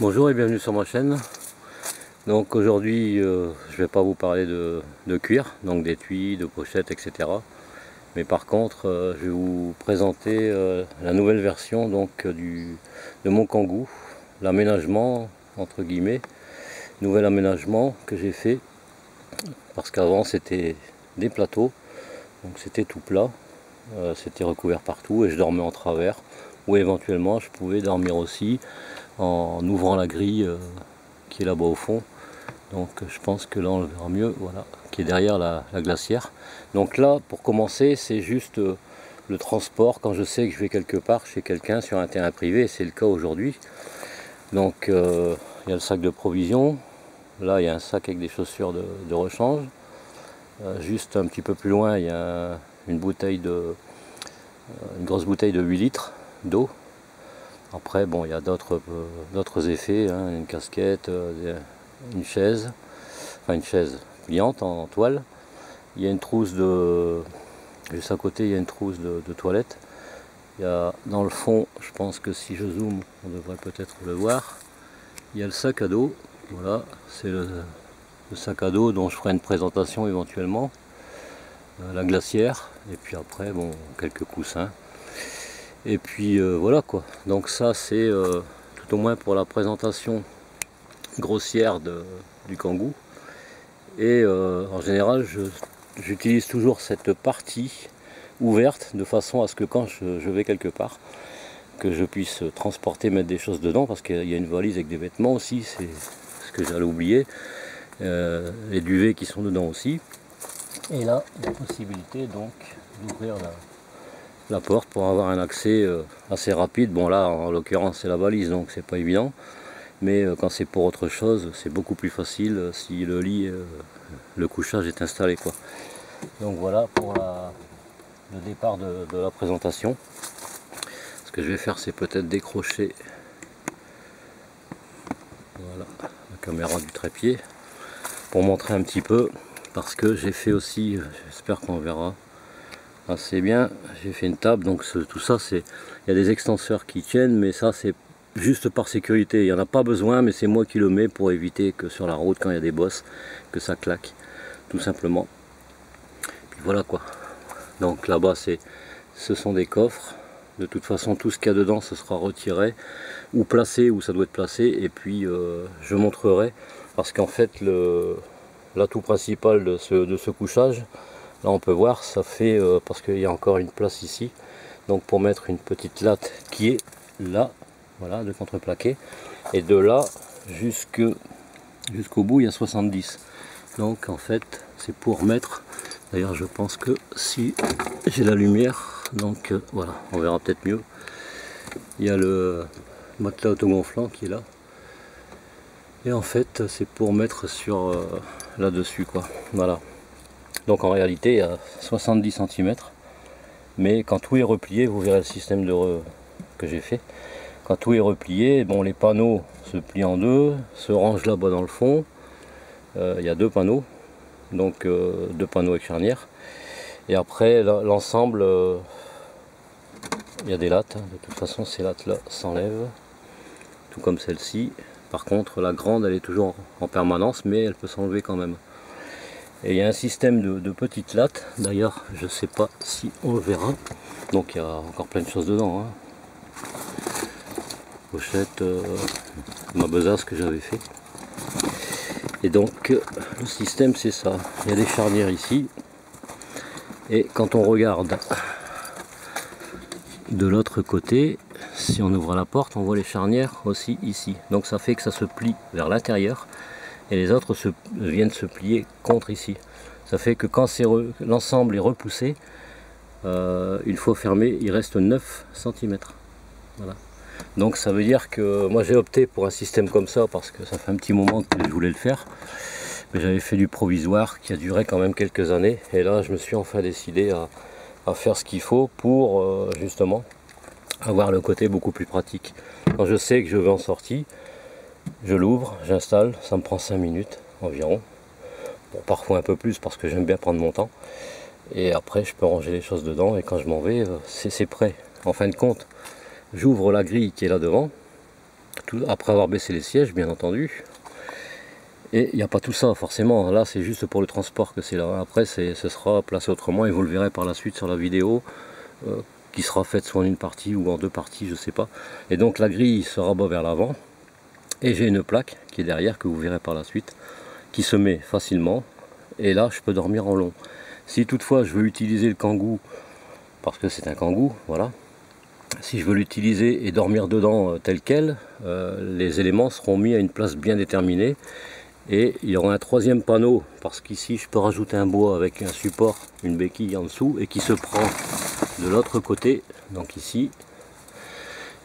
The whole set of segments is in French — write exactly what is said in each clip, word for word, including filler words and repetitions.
Bonjour et bienvenue sur ma chaîne. Donc aujourd'hui euh, je vais pas vous parler de, de cuir, donc d'étui, de pochettes, etc. Mais par contre euh, je vais vous présenter euh, la nouvelle version donc du de mon Kangoo, l'aménagement entre guillemets, nouvel aménagement que j'ai fait, parce qu'avant c'était des plateaux, donc c'était tout plat, euh, c'était recouvert partout et je dormais en travers, ou éventuellement je pouvais dormir aussi en ouvrant la grille euh, qui est là-bas au fond. Donc je pense que là on le verra mieux, voilà, qui est derrière la, la glacière. Donc là, pour commencer, c'est juste euh, le transport. Quand je sais que je vais quelque part chez quelqu'un sur un terrain privé, c'est le cas aujourd'hui. Donc il euh, y a le sac de provisions, là il y a un sac avec des chaussures de, de rechange, euh, juste un petit peu plus loin il y a une bouteille de une grosse bouteille de huit litres d'eau. Après, bon, il y a d'autres euh, d'autres effets, hein, une casquette, euh, une chaise, enfin une chaise pliante en, en toile. Il y a une trousse de... Juste à côté, il y a une trousse de, de toilette. Il y a, dans le fond, je pense que si je zoome, on devrait peut-être le voir. Il y a le sac à dos. Voilà, c'est le, le sac à dos dont je ferai une présentation éventuellement. Euh, la glacière. Et puis après, bon, quelques coussins. Et puis euh, voilà quoi, donc ça c'est euh, tout au moins pour la présentation grossière de, du Kangoo. Et euh, en général j'utilise toujours cette partie ouverte de façon à ce que quand je, je vais quelque part, que je puisse transporter, mettre des choses dedans, parce qu'il y a une valise avec des vêtements aussi, c'est ce que j'allais oublier, euh, les duvets qui sont dedans aussi. Et là il y a possibilité donc d'ouvrir la... la porte pour avoir un accès assez rapide. Bon là en l'occurrence c'est la valise donc c'est pas évident, mais quand c'est pour autre chose c'est beaucoup plus facile si le lit, le couchage est installé quoi. Donc voilà pour la, le départ de, de la présentation. Ce que je vais faire c'est peut-être décrocher, voilà, la caméra du trépied pour montrer un petit peu, parce que j'ai fait aussi, j'espère qu'on verra assez bien, j'ai fait une table, donc ce, tout ça c'est, il y a des extenseurs qui tiennent, mais ça c'est juste par sécurité, il n'y en a pas besoin, mais c'est moi qui le mets pour éviter que sur la route quand il y a des bosses que ça claque tout simplement. Puis voilà quoi, donc là bas c'est, ce sont des coffres, de toute façon tout ce qu'il y a dedans ce sera retiré ou placé où ça doit être placé, et puis euh, je montrerai, parce qu'en fait le l'atout principal de ce, de ce couchage, là on peut voir, ça fait, euh, parce qu'il y a encore une place ici, donc pour mettre une petite latte qui est là, voilà, de contreplaqué, et de là jusqu'au jusqu'au bout il y a soixante-dix. Donc en fait c'est pour mettre, d'ailleurs je pense que si j'ai la lumière, donc euh, voilà, on verra peut-être mieux. Il y a le matelas autogonflant qui est là, et en fait c'est pour mettre sur euh, là-dessus quoi, voilà. Donc en réalité il y a soixante-dix centimètres, mais quand tout est replié, vous verrez le système de re... que j'ai fait, quand tout est replié, bon, les panneaux se plient en deux, se rangent là-bas dans le fond, euh, il y a deux panneaux, donc euh, deux panneaux avec charnière, et après l'ensemble, euh, il y a des lattes, de toute façon ces lattes-là s'enlèvent, tout comme celle-ci, par contre la grande elle est toujours en permanence, mais elle peut s'enlever quand même. Et il y a un système de, de petites lattes, d'ailleurs je sais pas si on le verra, donc il y a encore plein de choses dedans, hein. Pochette, euh, ma besace que j'avais fait. Et donc euh, le système c'est ça, il y a des charnières ici, et quand on regarde de l'autre côté, si on ouvre la porte on voit les charnières aussi ici, donc ça fait que ça se plie vers l'intérieur, et les autres se, viennent se plier contre ici. Ça fait que quand l'ensemble est repoussé, euh, une fois fermé, il reste neuf centimètres. Voilà. Donc ça veut dire que moi j'ai opté pour un système comme ça, parce que ça fait un petit moment que je voulais le faire, mais j'avais fait du provisoire qui a duré quand même quelques années, et là je me suis enfin décidé à, à faire ce qu'il faut pour euh, justement avoir le côté beaucoup plus pratique. Quand je sais que je vais en sortie, je l'ouvre, j'installe, ça me prend cinq minutes environ, bon, parfois un peu plus parce que j'aime bien prendre mon temps, et après je peux ranger les choses dedans, et quand je m'en vais c'est prêt. En fin de compte j'ouvre la grille qui est là devant, tout, après avoir baissé les sièges bien entendu. Et il n'y a pas tout ça forcément, là c'est juste pour le transport que c'est là. Après ce sera placé autrement et vous le verrez par la suite sur la vidéo euh, qui sera faite soit en une partie ou en deux parties, je sais pas. Et donc la grille se rabat vers l'avant et j'ai une plaque qui est derrière que vous verrez par la suite qui se met facilement et là je peux dormir en long. Si toutefois je veux utiliser le Kangoo, parce que c'est un Kangoo, voilà. Si je veux l'utiliser et dormir dedans euh, tel quel, euh, les éléments seront mis à une place bien déterminée. Et il y aura un troisième panneau, parce qu'ici je peux rajouter un bois avec un support, une béquille en dessous, et qui se prend de l'autre côté, donc ici.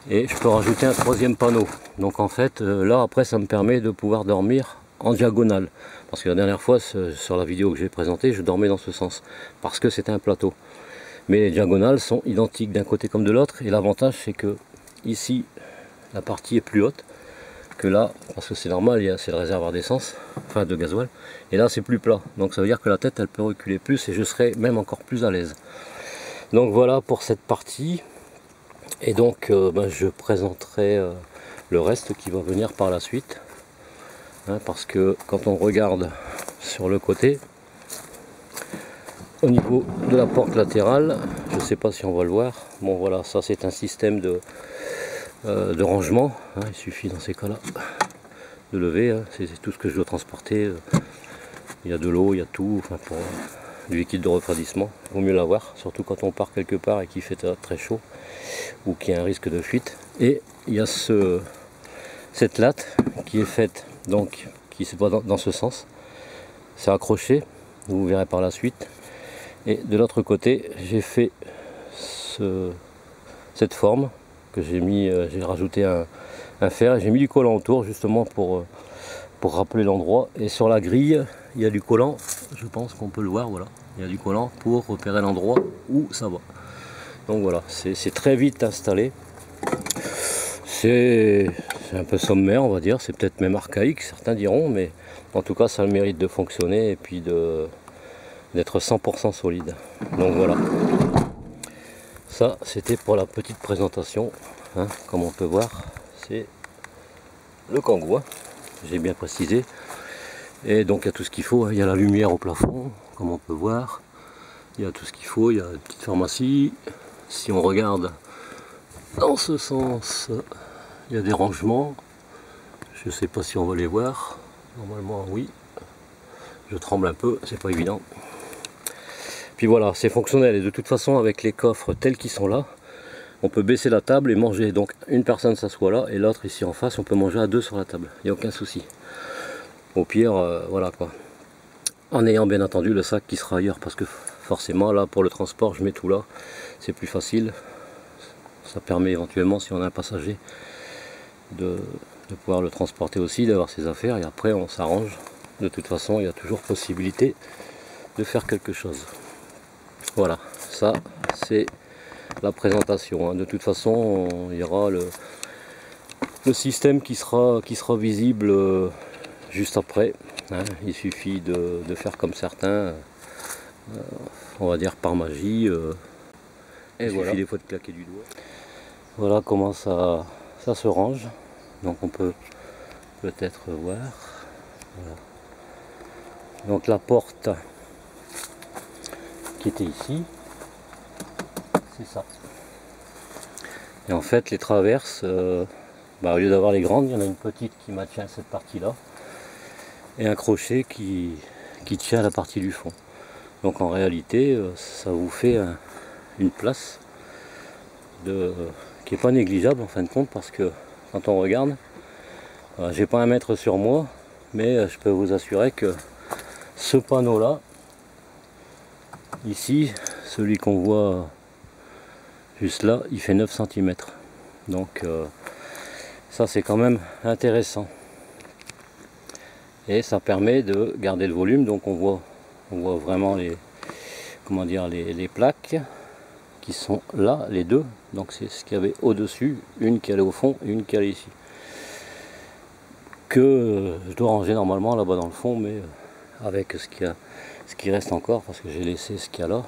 Et je peux rajouter un troisième panneau. Donc en fait, là après ça me permet de pouvoir dormir en diagonale. Parce que la dernière fois, sur la vidéo que j'ai présentée, je dormais dans ce sens, parce que c'était un plateau. Mais les diagonales sont identiques d'un côté comme de l'autre, et l'avantage c'est que ici, la partie est plus haute que là, parce que c'est normal, c'est le réservoir d'essence, enfin de gasoil, et là c'est plus plat, donc ça veut dire que la tête elle peut reculer plus et je serai même encore plus à l'aise. Donc voilà pour cette partie, et donc euh, ben, je présenterai euh, le reste qui va venir par la suite, hein, parce que quand on regarde sur le côté, au niveau de la porte latérale, je sais pas si on va le voir, bon voilà, ça c'est un système de de rangement, hein, il suffit dans ces cas-là de lever, hein, c'est tout ce que je dois transporter, il y a de l'eau, il y a tout, enfin pour, euh, du liquide de refroidissement, il vaut mieux l'avoir, surtout quand on part quelque part et qu'il fait très chaud ou qu'il y a un risque de fuite. Et il y a ce, cette latte qui est faite, donc qui se voit dans, dans ce sens, c'est accroché, vous verrez par la suite, et de l'autre côté j'ai fait ce, cette forme. J'ai mis, euh, j'ai rajouté un, un fer et j'ai mis du collant autour justement pour, euh, pour rappeler l'endroit. Et sur la grille, il y a du collant, je pense qu'on peut le voir, voilà, il y a du collant pour repérer l'endroit où ça va. Donc voilà, c'est très vite installé. C'est un peu sommaire, on va dire, c'est peut-être même archaïque, certains diront, mais en tout cas, ça a le mérite de fonctionner et puis d'être cent pour cent solide. Donc voilà. Ça, c'était pour la petite présentation, hein, comme on peut voir, c'est le Kangoo, hein, j'ai bien précisé. Et donc il y a tout ce qu'il faut, il y a la lumière au plafond, comme on peut voir, il y a tout ce qu'il faut, il y a une petite pharmacie. Si on regarde dans ce sens, il y a des rangements, je ne sais pas si on va les voir, normalement oui, je tremble un peu, c'est pas évident. Puis voilà, c'est fonctionnel et de toute façon avec les coffres tels qu'ils sont là, on peut baisser la table et manger. Donc une personne s'assoit là et l'autre ici en face, on peut manger à deux sur la table, il n'y a aucun souci. Au pire, euh, voilà quoi. En ayant bien entendu le sac qui sera ailleurs, parce que forcément là pour le transport je mets tout là, c'est plus facile. Ça permet éventuellement si on a un passager de, de pouvoir le transporter aussi, d'avoir ses affaires et après on s'arrange. De toute façon il y a toujours possibilité de faire quelque chose. Voilà, ça c'est la présentation, hein. De toute façon il y aura le, le système qui sera, qui sera visible euh, juste après, hein. Il suffit de, de faire comme certains, euh, on va dire par magie, euh, et il voilà. Suffit des fois de claquer du doigt. Voilà comment ça, ça se range, donc on peut peut-être voir, voilà. Donc la porte était ici, c'est ça. Et en fait les traverses, euh, bah, au lieu d'avoir les grandes, il y en a une petite qui maintient cette partie là et un crochet qui, qui tient la partie du fond. Donc en réalité euh, ça vous fait un, une place de, euh, qui est pas négligeable en fin de compte, parce que quand on regarde, euh, j'ai pas un mètre sur moi, mais euh, je peux vous assurer que ce panneau là ici, celui qu'on voit juste là, il fait neuf centimètres. Donc euh, ça c'est quand même intéressant. Et ça permet de garder le volume, donc on voit, on voit vraiment les, comment dire, les, les plaques qui sont là, les deux. Donc c'est ce qu'il y avait au-dessus, une qui allait au fond et une qui allait ici. Que je dois ranger normalement là-bas dans le fond, mais avec ce qu'il y a. Ce qui reste encore, parce que j'ai laissé ce qu'il y a là.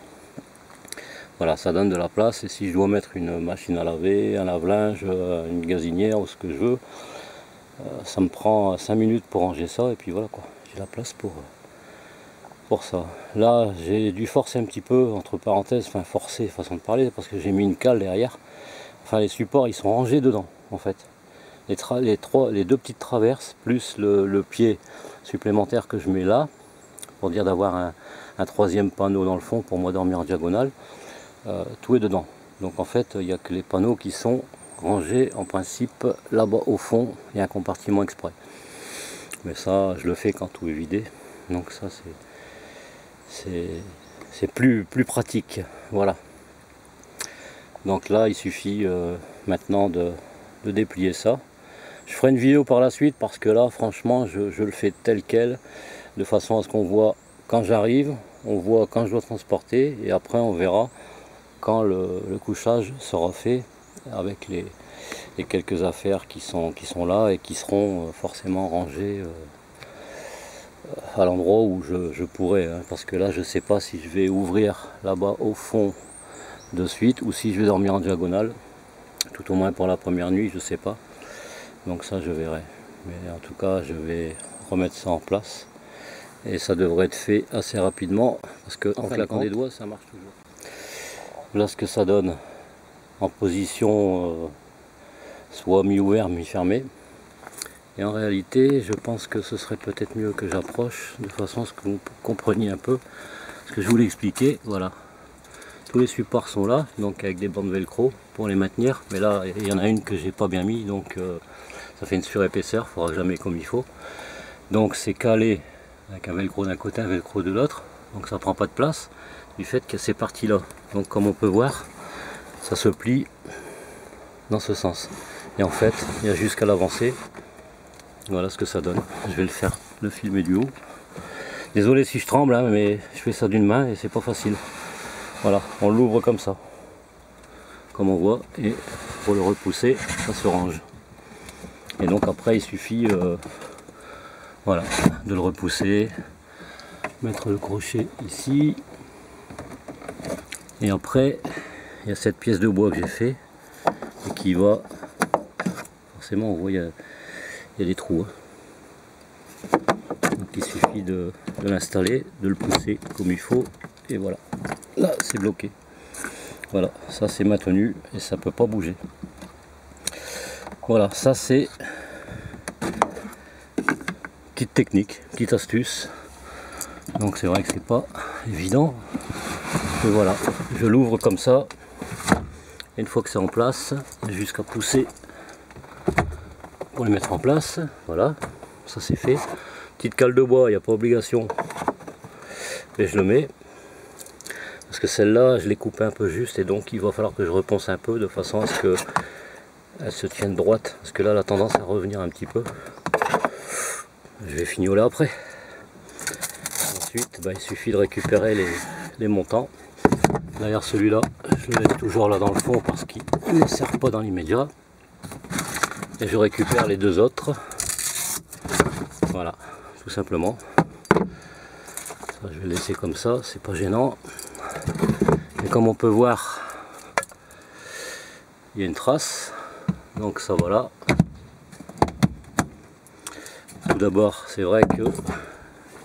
Voilà, ça donne de la place, et si je dois mettre une machine à laver, un lave-linge, une gazinière ou ce que je veux, Euh, ça me prend cinq minutes pour ranger ça et puis voilà quoi, j'ai la place pour, pour ça. Là j'ai dû forcer un petit peu, entre parenthèses, enfin forcer façon de parler, parce que j'ai mis une cale derrière. Enfin les supports ils sont rangés dedans en fait. Les, tra les, trois, les deux petites traverses plus le, le pied supplémentaire que je mets là, pour dire d'avoir un, un troisième panneau dans le fond pour moi dormir en diagonale, euh, tout est dedans. Donc en fait il n'y a que les panneaux qui sont rangés en principe là-bas au fond, il y a un compartiment exprès. Mais ça je le fais quand tout est vidé, donc ça c'est plus, plus pratique. Voilà. Donc là il suffit euh, maintenant de, de déplier ça. Je ferai une vidéo par la suite parce que là franchement je, je le fais tel quel, de façon à ce qu'on voit quand j'arrive, on voit quand je dois transporter, et après on verra quand le, le couchage sera fait avec les, les quelques affaires qui sont, qui sont là et qui seront forcément rangées à l'endroit où je, je pourrais, hein, parce que là je ne sais pas si je vais ouvrir là-bas au fond de suite ou si je vais dormir en diagonale, tout au moins pour la première nuit, je ne sais pas, donc ça je verrai, mais en tout cas je vais remettre ça en place et ça devrait être fait assez rapidement parce que en claquant des doigts ça marche toujours. Voilà ce que ça donne en position euh, soit mi-ouvert mi-fermé, et en réalité je pense que ce serait peut-être mieux que j'approche de façon à ce que vous compreniez un peu ce que je voulais expliquer. Voilà, tous les supports sont là, donc avec des bandes velcro pour les maintenir, mais là il y en a une que j'ai pas bien mis, donc euh, ça fait une surépaisseur, il faudra jamais comme il faut, donc c'est calé avec un velcro d'un côté, un velcro de l'autre, donc ça prend pas de place du fait qu'il y a ces parties là, donc comme on peut voir ça se plie dans ce sens et en fait il y a jusqu'à l'avancer. Voilà ce que ça donne, je vais le faire, le filmer du haut, désolé si je tremble hein, mais je fais ça d'une main et c'est pas facile. Voilà, on l'ouvre comme ça comme on voit et pour le repousser ça se range et donc après il suffit euh, voilà, de le repousser, mettre le crochet ici, et après il y a cette pièce de bois que j'ai fait et qui va, forcément on voit il y a, il y a des trous, hein. Donc il suffit de, de l'installer, de le pousser comme il faut et voilà, là c'est bloqué. Voilà, ça c'est maintenu et ça peut pas bouger. Voilà, ça c'est petite technique, petite astuce, donc c'est vrai que c'est pas évident, mais voilà, je l'ouvre comme ça, et une fois que c'est en place, jusqu'à pousser pour le mettre en place. Voilà, ça c'est fait, petite cale de bois, il n'y a pas obligation, mais je le mets, parce que celle-là, je l'ai coupée un peu juste, et donc il va falloir que je reponce un peu, de façon à ce que elle se tienne droite, parce que là, elle a tendance à revenir un petit peu. Je vais fignoler après. Ensuite, bah, il suffit de récupérer les, les montants. D'ailleurs, celui-là, je le laisse toujours là dans le fond parce qu'il ne sert pas dans l'immédiat. Et je récupère les deux autres. Voilà, tout simplement. Ça, je vais le laisser comme ça, c'est pas gênant. Et comme on peut voir, il y a une trace. Donc ça, voilà. D'abord c'est vrai que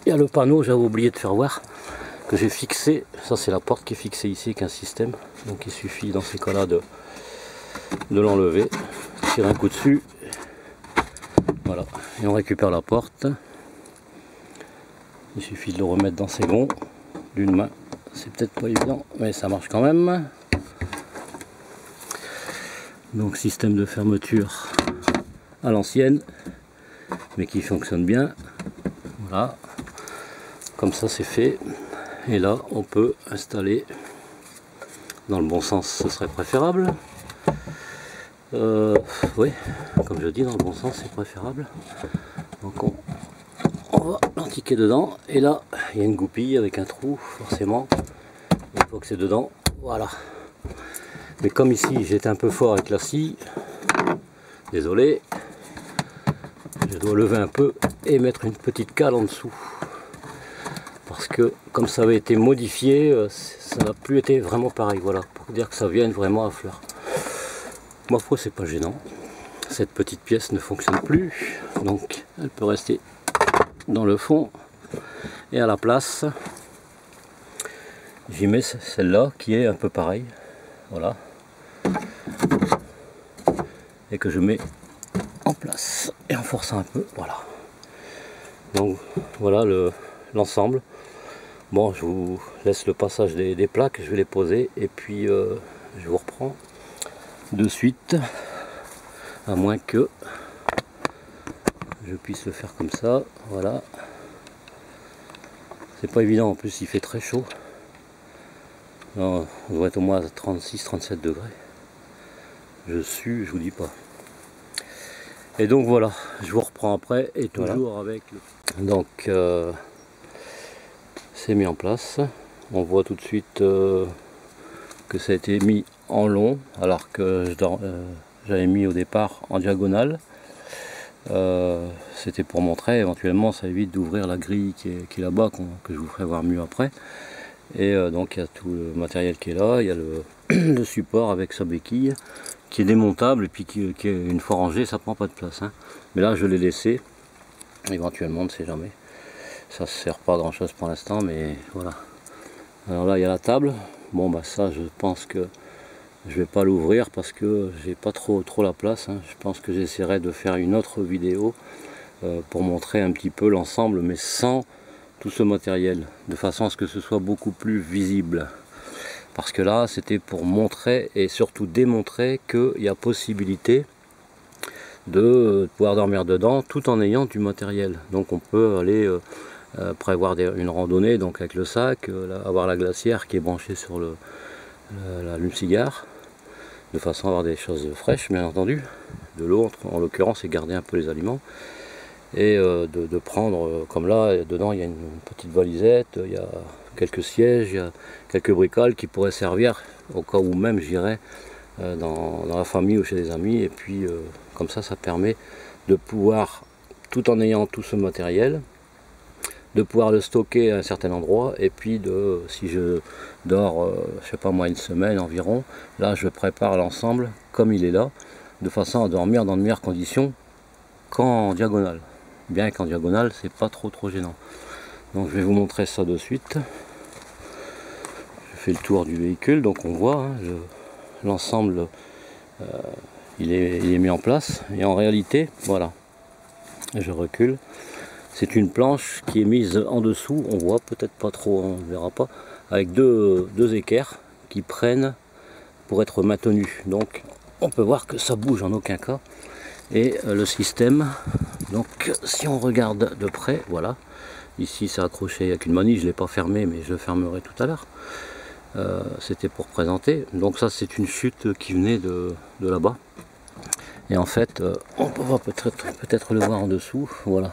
il y a le panneau, j'avais oublié de faire voir que j'ai fixé, ça c'est la porte qui est fixée ici avec un système, donc il suffit dans ces cas là de, de l'enlever, tirer un coup dessus, voilà, et on récupère la porte, il suffit de le remettre dans ses gonds d'une main, c'est peut-être pas évident mais ça marche quand même, donc système de fermeture à l'ancienne mais qui fonctionne bien. Voilà, comme ça c'est fait, et là on peut installer dans le bon sens, ce serait préférable, euh, oui comme je dis dans le bon sens c'est préférable, donc on, on va l'antiquer dedans, et là il y a une goupille avec un trou forcément, il faut que c'est dedans, voilà, mais comme ici j'étais un peu fort avec la scie, désolé, je dois lever un peu et mettre une petite cale en dessous parce que comme ça avait été modifié ça n'a plus été vraiment pareil. Voilà, pour dire que ça vienne vraiment à fleur, ma foi c'est pas gênant, cette petite pièce ne fonctionne plus, donc elle peut rester dans le fond, et à la place j'y mets celle-là qui est un peu pareille, voilà, et que je mets en place et en forçant un peu, voilà. Donc voilà le l'ensemble. Bon, je vous laisse le passage des, des plaques, je vais les poser et puis euh, je vous reprends de suite, à moins que je puisse le faire comme ça. Voilà, c'est pas évident, en plus il fait très chaud. Non, on doit être au moins à trente-six trente-sept degrés, je sue, je vous dis pas. Et donc voilà, je vous reprends après, et toujours voilà. Avec le... donc euh, c'est mis en place, on voit tout de suite euh, que ça a été mis en long, alors que j'avais euh, mis au départ en diagonale. Euh, c'était pour montrer, éventuellement ça évite d'ouvrir la grille qui est, qui est là-bas, qu que je vous ferai voir mieux après. Et euh, donc il y a tout le matériel qui est là, il y a le, le support avec sa béquille qui est démontable, et puis qui, qui est une fois rangé, ça prend pas de place, hein. Mais là je l'ai laissé, éventuellement, on ne sait jamais, ça sert pas à grand chose pour l'instant, mais voilà. Alors là il y a la table, bon bah ça je pense que je vais pas l'ouvrir parce que j'ai pas trop trop la place, hein. Je pense que j'essaierai de faire une autre vidéo euh, pour montrer un petit peu l'ensemble, mais sans tout ce matériel, de façon à ce que ce soit beaucoup plus visible, parce que là c'était pour montrer et surtout démontrer qu'il y a possibilité de pouvoir dormir dedans tout en ayant du matériel. Donc on peut aller euh, prévoir des, une randonnée donc avec le sac, euh, avoir la glacière qui est branchée sur le, le l'allume-cigare, de façon à avoir des choses fraîches bien entendu, de l'eau en l'occurrence, et garder un peu les aliments. Et de, de prendre, comme là, dedans il y a une petite valisette, il y a quelques sièges, il y a quelques bricoles qui pourraient servir au cas où même j'irais dans, dans la famille ou chez des amis. Et puis comme ça, ça permet de pouvoir, tout en ayant tout ce matériel, de pouvoir le stocker à un certain endroit. Et puis de, si je dors, je sais pas moi, une semaine environ, là je prépare l'ensemble comme il est là, de façon à dormir dans de meilleures conditions qu'en diagonale. Bien qu'en diagonale c'est pas trop trop gênant. Donc je vais vous montrer ça de suite. Je fais le tour du véhicule, donc on voit hein, l'ensemble euh, il, est, il est mis en place, et en réalité voilà, je recule, c'est une planche qui est mise en dessous, on voit peut-être pas trop, on verra pas, avec deux, deux équerres qui prennent pour être maintenues, donc on peut voir que ça bouge en aucun cas. Et le système, donc si on regarde de près, voilà, ici c'est accroché avec une manille, je ne l'ai pas fermé, mais je le fermerai tout à l'heure, euh, c'était pour présenter. Donc ça c'est une chute qui venait de, de là-bas, et en fait euh, on pourra peut-être peut-être le voir en dessous, voilà,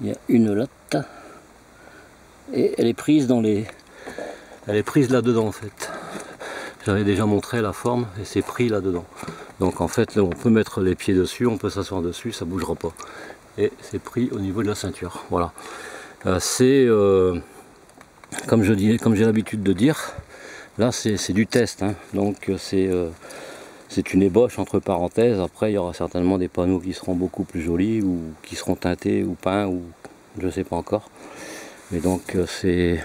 il y a une latte, et elle est prise dans les, elle est prise là-dedans en fait. J'avais déjà montré la forme et c'est pris là-dedans. Donc en fait, là, on peut mettre les pieds dessus, on peut s'asseoir dessus, ça ne bougera pas. Et c'est pris au niveau de la ceinture. Voilà. Euh, c'est, euh, comme je dis, comme j'ai l'habitude de dire, là c'est du test. Hein. Donc c'est euh, une ébauche entre parenthèses. Après, il y aura certainement des panneaux qui seront beaucoup plus jolis, ou qui seront teintés ou peints, ou je ne sais pas encore. Mais donc c'est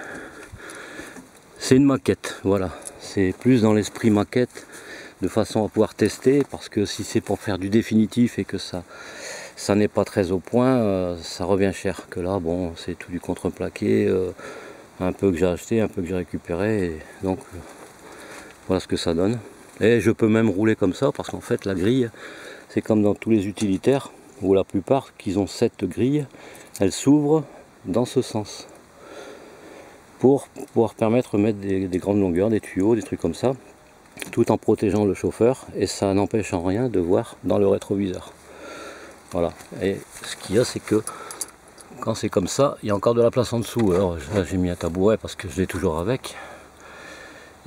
c'est une maquette. Voilà. C'est plus dans l'esprit maquette, de façon à pouvoir tester, parce que si c'est pour faire du définitif et que ça ça n'est pas très au point, euh, ça revient cher. Que là bon, c'est tout du contreplaqué, euh, un peu que j'ai acheté, un peu que j'ai récupéré, et donc euh, voilà ce que ça donne. Et je peux même rouler comme ça, parce qu'en fait la grille, c'est comme dans tous les utilitaires, ou la plupart, qu'ils ont cette grille, elle s'ouvre dans ce sens pour pouvoir permettre de mettre des, des grandes longueurs, des tuyaux, des trucs comme ça, tout en protégeant le chauffeur, et ça n'empêche en rien de voir dans le rétroviseur. Voilà, et ce qu'il y a, c'est que quand c'est comme ça, il y a encore de la place en dessous. Alors là j'ai mis un tabouret parce que je l'ai toujours avec,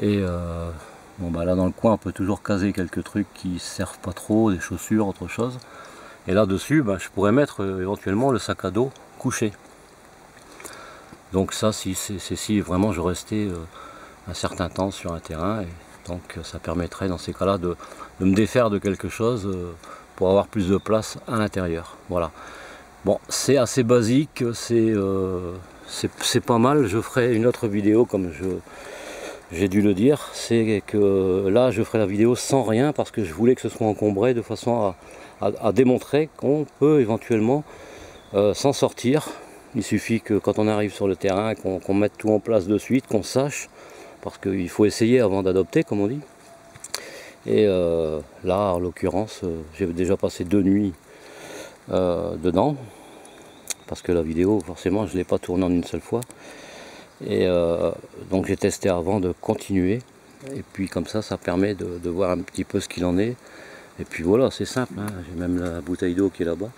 et euh, bon bah là dans le coin on peut toujours caser quelques trucs qui servent pas trop, des chaussures, autre chose, et là dessus bah, je pourrais mettre euh, éventuellement le sac à dos couché. Donc ça si, c'est, c'est, si vraiment je restais euh, un certain temps sur un terrain, et donc ça permettrait dans ces cas-là de, de me défaire de quelque chose, euh, pour avoir plus de place à l'intérieur. Voilà. Bon, c'est assez basique, c'est euh, c'est pas mal. Je ferai une autre vidéo, comme je j'ai dû le dire, c'est que là je ferai la vidéo sans rien parce que je voulais que ce soit encombré de façon à, à, à démontrer qu'on peut éventuellement euh, s'en sortir. Il suffit que quand on arrive sur le terrain, qu'on qu'on mette tout en place de suite, qu'on sache, parce qu'il faut essayer avant d'adopter, comme on dit. Et euh, là, en l'occurrence, euh, j'ai déjà passé deux nuits euh, dedans, parce que la vidéo, forcément, je ne l'ai pas tournée en une seule fois. Et euh, donc j'ai testé avant de continuer, et puis comme ça, ça permet de, de voir un petit peu ce qu'il en est. Et puis voilà, c'est simple, hein. J'ai même la bouteille d'eau qui est là-bas,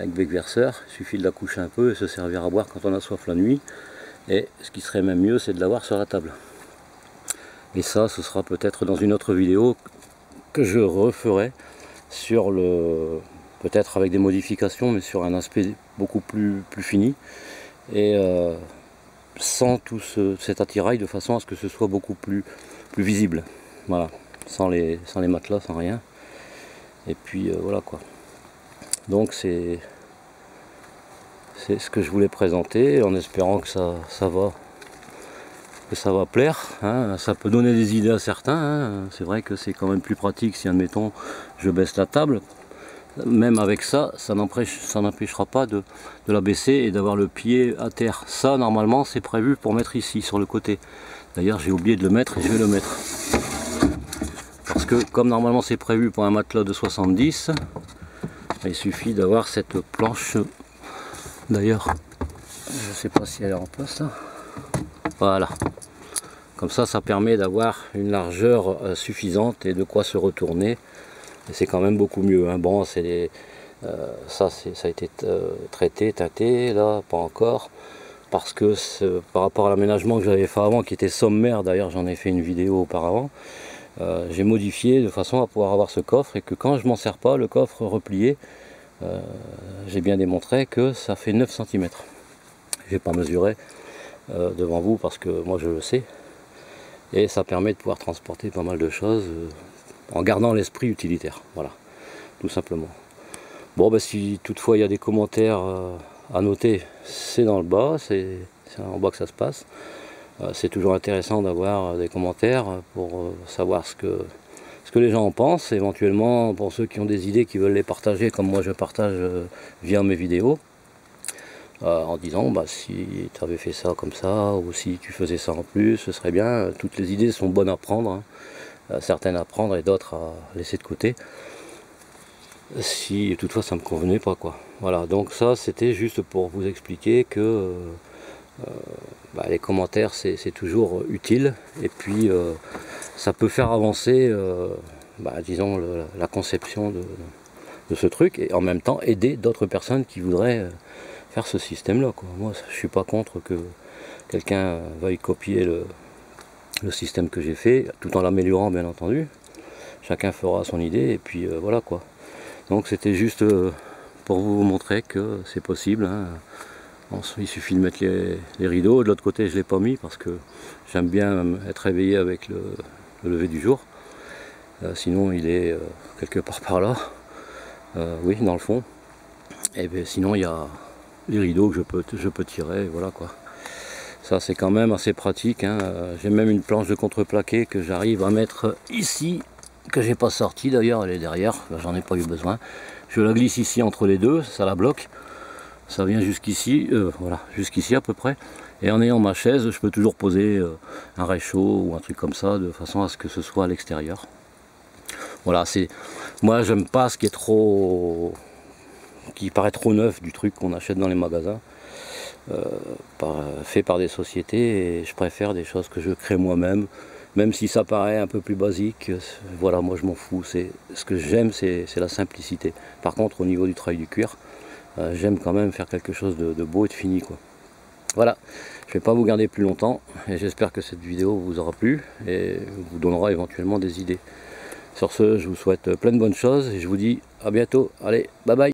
avec bec verseur, il suffit de la coucher un peu et se servir à boire quand on a soif la nuit. Et ce qui serait même mieux, c'est de l'avoir sur la table. Et ça, ce sera peut-être dans une autre vidéo que je referai, sur le peut-être avec des modifications, mais sur un aspect beaucoup plus, plus fini, et euh, sans tout ce, cet attirail, de façon à ce que ce soit beaucoup plus, plus visible. Voilà, sans les, sans les matelas, sans rien. Et puis euh, voilà quoi. Donc c'est c'est ce que je voulais présenter, en espérant que ça, ça va. Que ça va plaire, hein. Ça peut donner des idées à certains, hein. C'est vrai que c'est quand même plus pratique si, admettons, je baisse la table. Même avec ça, ça n'empêchera pas de, de la baisser et d'avoir le pied à terre. Ça, normalement, c'est prévu pour mettre ici, sur le côté. D'ailleurs, j'ai oublié de le mettre et je vais le mettre. Parce que, comme normalement c'est prévu pour un matelas de soixante-dix, il suffit d'avoir cette planche. D'ailleurs, je sais pas si elle est en place là. Voilà, comme ça, ça permet d'avoir une largeur suffisante et de quoi se retourner. Et c'est quand même beaucoup mieux, hein. Bon, c'est euh, ça, ça a été euh, traité, tâté, là, pas encore. Parce que par rapport à l'aménagement que j'avais fait avant, qui était sommaire, d'ailleurs j'en ai fait une vidéo auparavant, euh, j'ai modifié de façon à pouvoir avoir ce coffre et que quand je m'en sers pas, le coffre replié, euh, j'ai bien démontré que ça fait neuf centimètres. J'ai pas mesuré devant vous parce que moi je le sais, et ça permet de pouvoir transporter pas mal de choses en gardant l'esprit utilitaire. Voilà, tout simplement. Bon, ben, si toutefois il y a des commentaires à noter, c'est dans le bas, c'est en bas que ça se passe. C'est toujours intéressant d'avoir des commentaires pour savoir ce que ce que les gens en pensent, éventuellement pour ceux qui ont des idées, qui veulent les partager comme moi je partage via mes vidéos. Euh, en disant bah, si tu avais fait ça comme ça, ou si tu faisais ça en plus, ce serait bien. Toutes les idées sont bonnes à prendre, hein. Euh, certaines à prendre et d'autres à laisser de côté, si toutefois ça ne me convenait pas, quoi. Voilà, donc ça c'était juste pour vous expliquer que euh, bah, les commentaires c'est toujours utile, et puis euh, ça peut faire avancer euh, bah, disons le, la conception de, de ce truc, et en même temps aider d'autres personnes qui voudraient euh, faire ce système là, quoi. Moi je suis pas contre que quelqu'un veuille copier le, le système que j'ai fait, tout en l'améliorant bien entendu. Chacun fera son idée, et puis euh, voilà quoi. Donc c'était juste euh, pour vous montrer que c'est possible, hein. Bon, il suffit de mettre les, les rideaux. De l'autre côté je l'ai pas mis parce que j'aime bien être réveillé avec le, le lever du jour, euh, sinon il est euh, quelque part par là, euh, oui, dans le fond. Et bien sinon il y a les rideaux que je peux, je peux tirer, voilà quoi. Ça c'est quand même assez pratique, hein. J'ai même une planche de contreplaqué que j'arrive à mettre ici, que j'ai pas sortie d'ailleurs, elle est derrière, j'en ai pas eu besoin. Je la glisse ici entre les deux, ça la bloque, ça vient jusqu'ici, euh, voilà, jusqu'ici à peu près. Et en ayant ma chaise, je peux toujours poser euh, un réchaud ou un truc comme ça, de façon à ce que ce soit à l'extérieur. Voilà, c'est, moi j'aime pas ce qui est trop... qui paraît trop neuf du truc qu'on achète dans les magasins, euh, par, fait par des sociétés, et je préfère des choses que je crée moi-même, même si ça paraît un peu plus basique. Voilà, moi je m'en fous, c'est ce que j'aime, c'est la simplicité. Par contre au niveau du travail du cuir, euh, j'aime quand même faire quelque chose de, de beau et de fini, quoi. Voilà, je vais pas vous garder plus longtemps, et j'espère que cette vidéo vous aura plu et vous donnera éventuellement des idées. Sur ce, je vous souhaite plein de bonnes choses et je vous dis à bientôt. Allez, bye bye.